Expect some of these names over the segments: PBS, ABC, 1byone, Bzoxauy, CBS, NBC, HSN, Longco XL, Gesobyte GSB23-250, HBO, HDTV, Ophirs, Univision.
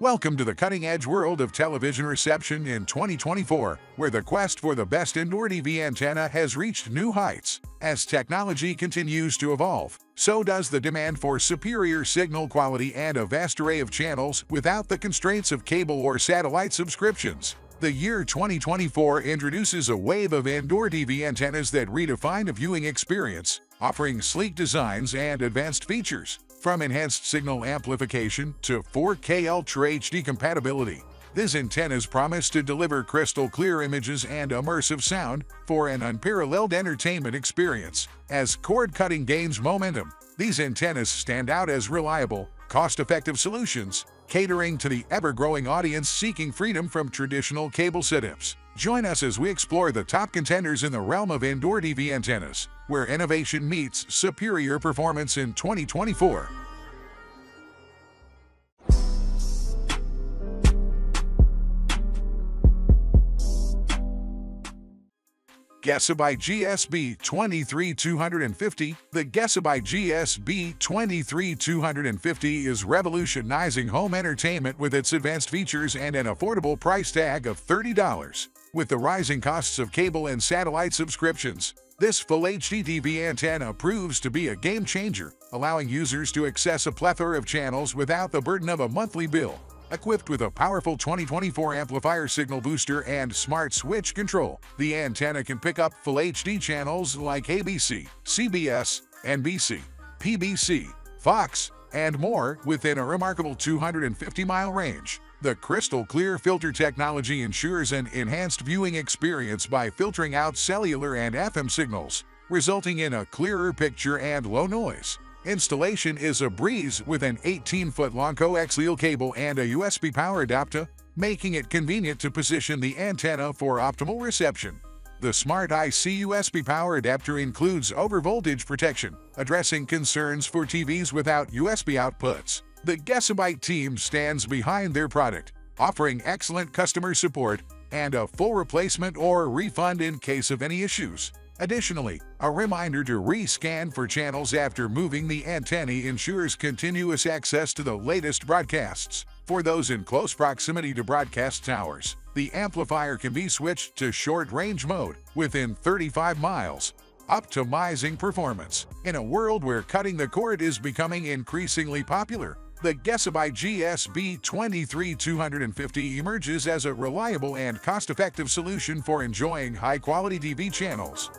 Welcome to the cutting-edge world of television reception in 2024, where the quest for the best indoor TV antenna has reached new heights. As technology continues to evolve, so does the demand for superior signal quality and a vast array of channels without the constraints of cable or satellite subscriptions. The year 2024 introduces a wave of indoor TV antennas that redefine the viewing experience, offering sleek designs and advanced features. From enhanced signal amplification to 4K Ultra HD compatibility, these antennas promise to deliver crystal-clear images and immersive sound for an unparalleled entertainment experience. As cord cutting gains momentum, these antennas stand out as reliable, cost-effective solutions, catering to the ever-growing audience seeking freedom from traditional cable setups. Join us as we explore the top contenders in the realm of indoor TV antennas, where innovation meets superior performance in 2024. Gesobyte GSB23-250. The Gesobyte GSB23-250 is revolutionizing home entertainment with its advanced features and an affordable price tag of $30. With the rising costs of cable and satellite subscriptions, this full HD TV antenna proves to be a game changer, allowing users to access a plethora of channels without the burden of a monthly bill. Equipped with a powerful 2024 amplifier signal booster and smart switch control, the antenna can pick up full HD channels like ABC, CBS, NBC, PBC, Fox, and more within a remarkable 250-mile range. The crystal-clear filter technology ensures an enhanced viewing experience by filtering out cellular and FM signals, resulting in a clearer picture and low noise. Installation is a breeze with an 18-foot Longco XL cable and a USB power adapter, making it convenient to position the antenna for optimal reception. The Smart IC USB power adapter includes overvoltage protection, addressing concerns for TVs without USB outputs. The Gesobyte team stands behind their product, offering excellent customer support and a full replacement or refund in case of any issues. Additionally, a reminder to re-scan for channels after moving the antennae ensures continuous access to the latest broadcasts. For those in close proximity to broadcast towers, the amplifier can be switched to short-range mode within 35 miles, optimizing performance. In a world where cutting the cord is becoming increasingly popular, the Gesobyte GSB23-250 emerges as a reliable and cost-effective solution for enjoying high-quality TV channels.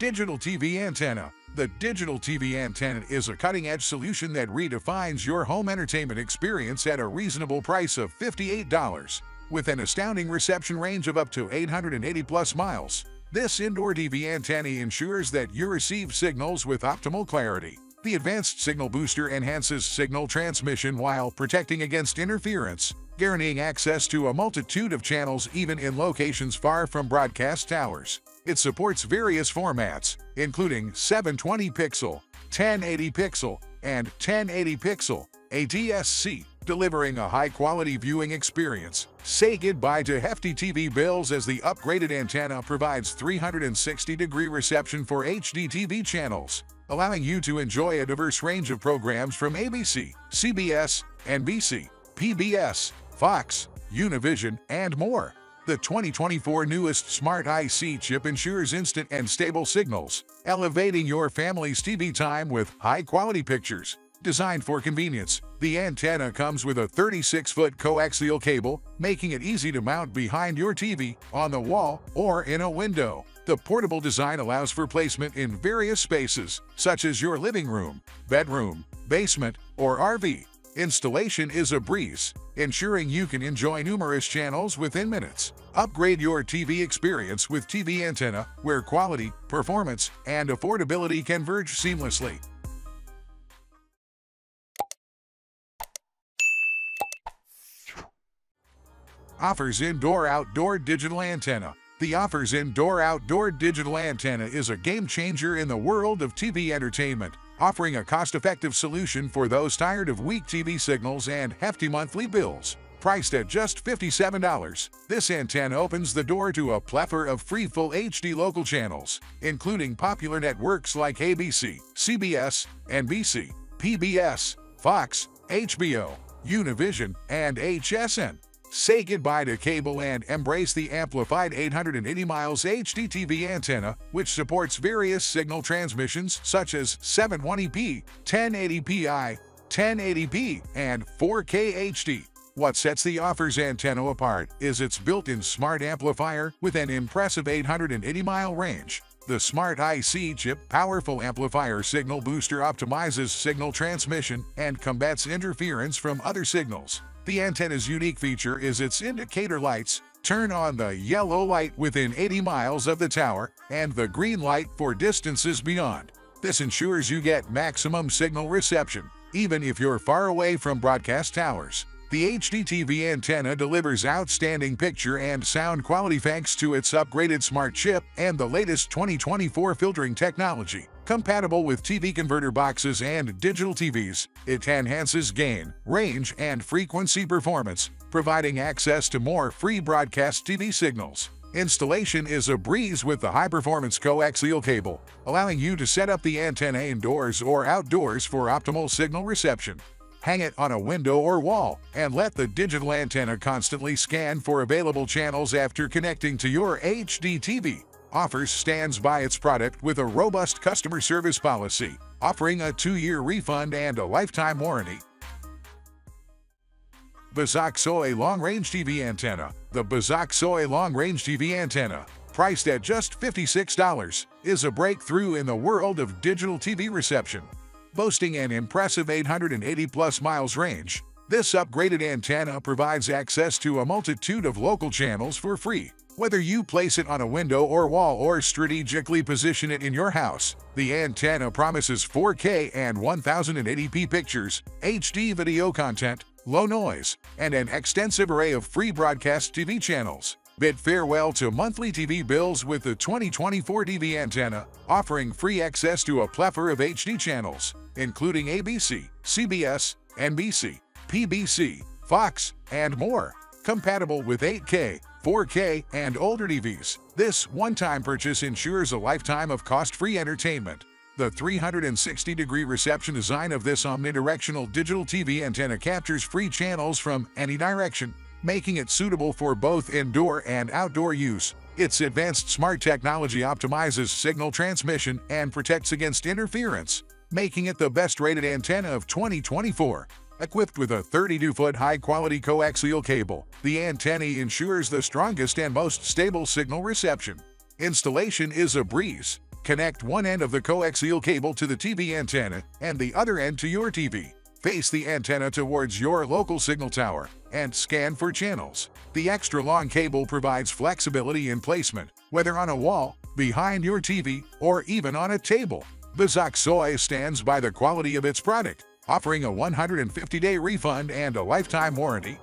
Digital TV antenna. The digital TV antenna is a cutting-edge solution that redefines your home entertainment experience at a reasonable price of $58, with an astounding reception range of up to 880-plus miles. This indoor TV antenna ensures that you receive signals with optimal clarity. The advanced signal booster enhances signal transmission while protecting against interference, guaranteeing access to a multitude of channels even in locations far from broadcast towers. It supports various formats, including 720 pixel, 1080 pixel, and 1080 pixel ADSC, delivering a high-quality viewing experience. Say goodbye to hefty TV bills as the upgraded antenna provides 360-degree reception for HD TV channels, allowing you to enjoy a diverse range of programs from ABC, CBS, NBC, PBS, Fox, Univision, and more. The 2024 newest Smart IC chip ensures instant and stable signals, elevating your family's TV time with high-quality pictures. Designed for convenience, the antenna comes with a 36-foot coaxial cable, making it easy to mount behind your TV, on the wall, or in a window. The portable design allows for placement in various spaces, such as your living room, bedroom, basement, or RV. Installation is a breeze, ensuring you can enjoy numerous channels within minutes. Upgrade your TV experience with TV antenna, where quality, performance, and affordability converge seamlessly. Ophirs Indoor-Outdoor Digital Antenna. The Ophirs Indoor-Outdoor Digital Antenna is a game-changer in the world of TV entertainment, offering a cost-effective solution for those tired of weak TV signals and hefty monthly bills. Priced at just $57, this antenna opens the door to a plethora of free full HD local channels, including popular networks like ABC, CBS, NBC, PBS, Fox, HBO, Univision, and HSN. Say goodbye to cable and embrace the amplified 880 miles HDTV antenna, which supports various signal transmissions such as 720p, 1080pi, 1080p, and 4K HD. What sets the Ophirs antenna apart is its built-in smart amplifier with an impressive 880-mile range. The smart IC chip powerful amplifier signal booster optimizes signal transmission and combats interference from other signals. The antenna's unique feature is its indicator lights. Turn on the yellow light within 80 miles of the tower and the green light for distances beyond. This ensures you get maximum signal reception, even if you're far away from broadcast towers. The HDTV antenna delivers outstanding picture and sound quality thanks to its upgraded smart chip and the latest 2024 filtering technology. Compatible with TV converter boxes and digital TVs, it enhances gain, range, and frequency performance, providing access to more free broadcast TV signals. Installation is a breeze with the high-performance coaxial cable, allowing you to set up the antenna indoors or outdoors for optimal signal reception. Hang it on a window or wall, and let the digital antenna constantly scan for available channels after connecting to your HD TV. Ophirs stands by its product with a robust customer service policy, offering a 2-year refund and a lifetime warranty. Bzoxauy long-range TV antenna. The Bzoxauy long-range TV antenna, priced at just $56, is a breakthrough in the world of digital TV reception. Boasting an impressive 880-plus miles range, this upgraded antenna provides access to a multitude of local channels for free. Whether you place it on a window or wall or strategically position it in your house, the antenna promises 4K and 1080p pictures, HD video content, low noise, and an extensive array of free broadcast TV channels. Bid farewell to monthly TV bills with the 2024 TV antenna, offering free access to a plethora of HD channels, including ABC, CBS, NBC, PBC, Fox, and more. Compatible with 8K, 4K, and older TVs, this one-time purchase ensures a lifetime of cost-free entertainment. The 360-degree reception design of this omnidirectional digital TV antenna captures free channels from any direction, making it suitable for both indoor and outdoor use. Its advanced smart technology optimizes signal transmission and protects against interference, making it the best-rated antenna of 2024. Equipped with a 32-foot high-quality coaxial cable, the antenna ensures the strongest and most stable signal reception. Installation is a breeze. Connect one end of the coaxial cable to the TV antenna and the other end to your TV. Face the antenna towards your local signal tower and scan for channels. The extra-long cable provides flexibility in placement, whether on a wall, behind your TV, or even on a table. Bzoxauy stands by the quality of its product, offering a 150-day refund and a lifetime warranty.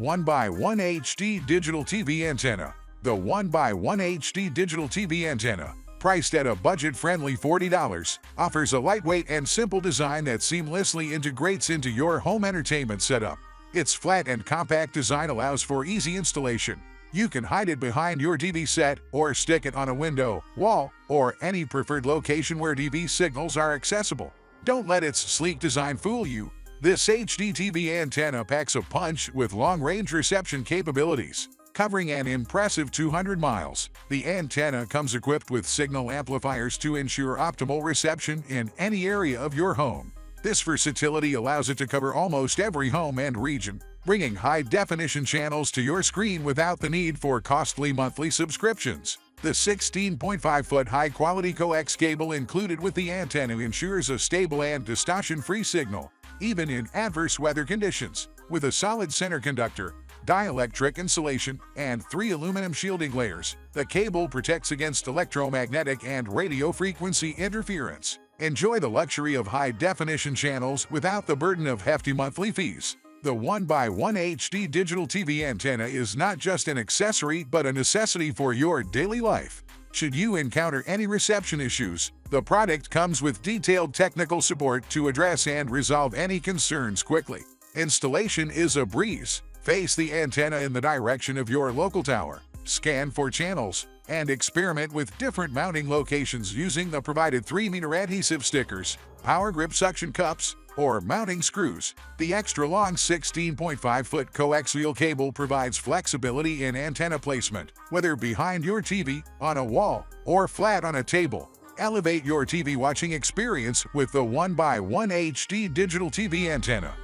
1byone HD Digital TV Antenna. The 1byone HD Digital TV Antenna, priced at a budget-friendly $40, offers a lightweight and simple design that seamlessly integrates into your home entertainment setup. Its flat and compact design allows for easy installation. You can hide it behind your TV set or stick it on a window, wall, or any preferred location where TV signals are accessible. Don't let its sleek design fool you. This HDTV antenna packs a punch with long-range reception capabilities. Covering an impressive 200 miles, the antenna comes equipped with signal amplifiers to ensure optimal reception in any area of your home. This versatility allows it to cover almost every home and region, bringing high-definition channels to your screen without the need for costly monthly subscriptions. The 16.5-foot high-quality coax cable included with the antenna ensures a stable and distortion-free signal, even in adverse weather conditions. With a solid center conductor, dielectric insulation, and 3 aluminum shielding layers, the cable protects against electromagnetic and radio frequency interference. Enjoy the luxury of high-definition channels without the burden of hefty monthly fees. The 1byone HD digital TV antenna is not just an accessory but a necessity for your daily life. Should you encounter any reception issues, the product comes with detailed technical support to address and resolve any concerns quickly. Installation is a breeze. Face the antenna in the direction of your local tower, scan for channels, and experiment with different mounting locations using the provided 3-meter adhesive stickers, power grip suction cups, or mounting screws. The extra-long 16.5-foot coaxial cable provides flexibility in antenna placement, whether behind your TV, on a wall, or flat on a table. Elevate your TV watching experience with the 1x1 HD digital TV antenna.